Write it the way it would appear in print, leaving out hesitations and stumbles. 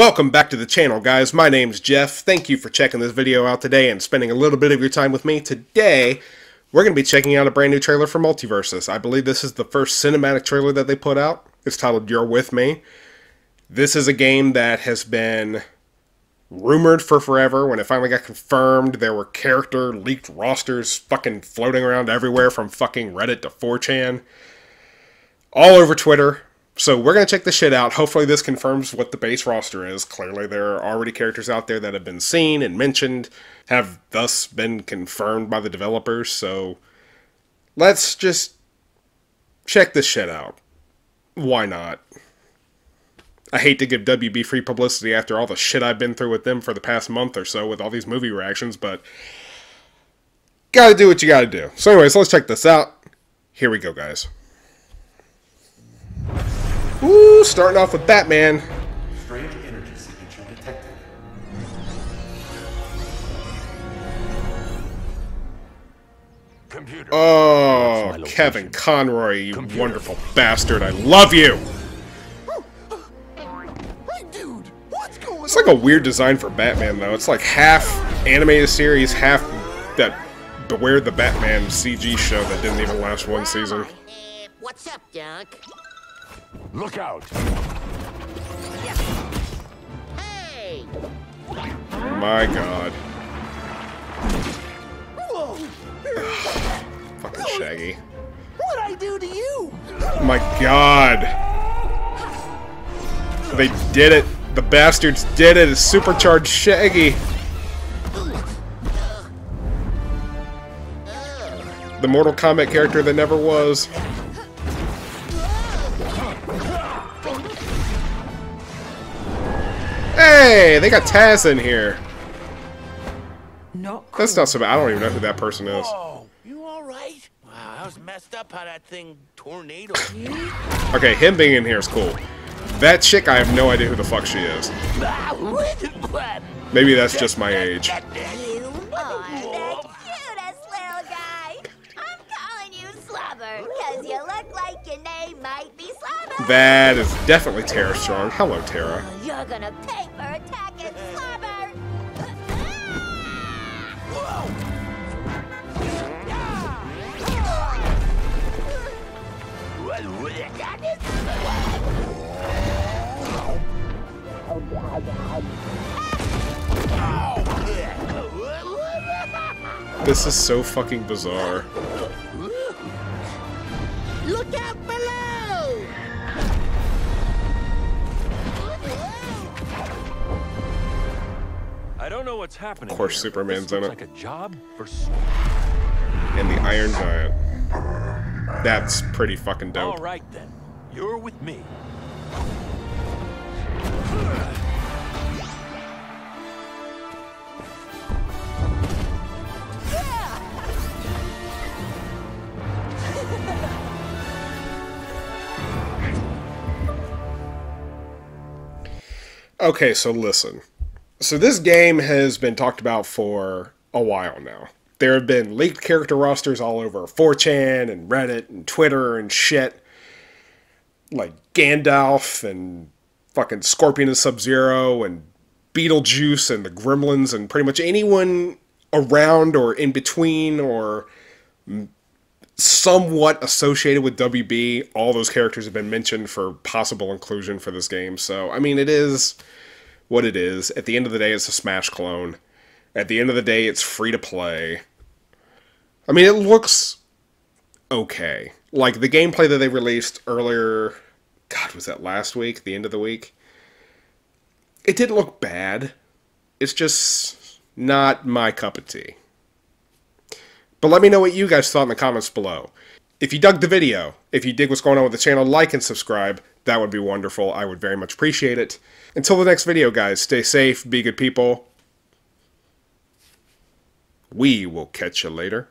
Welcome back to the channel, guys. My name's Jeff. Thank you for checking this video out today and spending a little bit of your time with me. Today, we're going to be checking out a brand new trailer for MultiVersus. I believe this is the first cinematic trailer that they put out. It's titled You're With Me. This is a game that has been rumored for forever. When it finally got confirmed, there were character leaked rosters fucking floating around everywhere from fucking Reddit to 4chan. All over Twitter. So we're going to check this shit out. Hopefully this confirms what the base roster is. Clearly there are already characters out there that have been seen and mentioned, have thus been confirmed by the developers. So let's just check this shit out. Why not? I hate to give WB free publicity after all the shit I've been through with them for the past month or so with all these movie reactions, but gotta do what you gotta do. So anyways, let's check this out. Here we go, guys. Ooh, starting off with Batman. Strange energy signature detected. Computer. Oh, Kevin Conroy, you computer. Wonderful bastard. I love you. Hey, dude, what's going on? It's like a weird design for Batman, though. It's like half animated series, half that Beware the Batman CG show that didn't even last one season. What's up, Doc? Look out! Hey! My God! Fucking Shaggy! What'd I do to you? My God! They did it! The bastards did it! It's supercharged Shaggy! The Mortal Kombat character that never was. Hey, they got Taz in here. Not cool. That's not so bad. I don't even know who that person is. Whoa, you all right? Wow, I was messed up how that thing tornadoed. Okay, him being in here is cool. That chick, I have no idea who the fuck she is. Maybe that's just my age. You are the cutest little guy. I'm calling you Slobber because you look like your name might be Slobber. That is definitely Tara Strong. Hello, Tara. You're gonna pay for attacking Slobber! This is so fucking bizarre. Look out below! I don't know what's happening. Of course, here. Superman's in it. Like a job for... And the Iron Giant. That's pretty fucking dope. All right then, you're with me. Okay, so listen. So this game has been talked about for a while now. There have been leaked character rosters all over 4chan and Reddit and Twitter and shit. Like Gandalf and fucking Scorpion and Sub-Zero and Beetlejuice and the Gremlins and pretty much anyone around or in between or somewhat associated with WB. All those characters have been mentioned for possible inclusion for this game. So, I mean, it is what it is. At the end of the day, it's a Smash clone. At the end of the day, it's free to play. I mean, it looks okay. Like, the gameplay that they released earlier... God, was that last week? The end of the week? It didn't look bad. It's just not my cup of tea. But let me know what you guys thought in the comments below. If you dug the video, if you dig what's going on with the channel, like and subscribe. That would be wonderful. I would very much appreciate it. Until the next video, guys, stay safe, be good people. We will catch you later.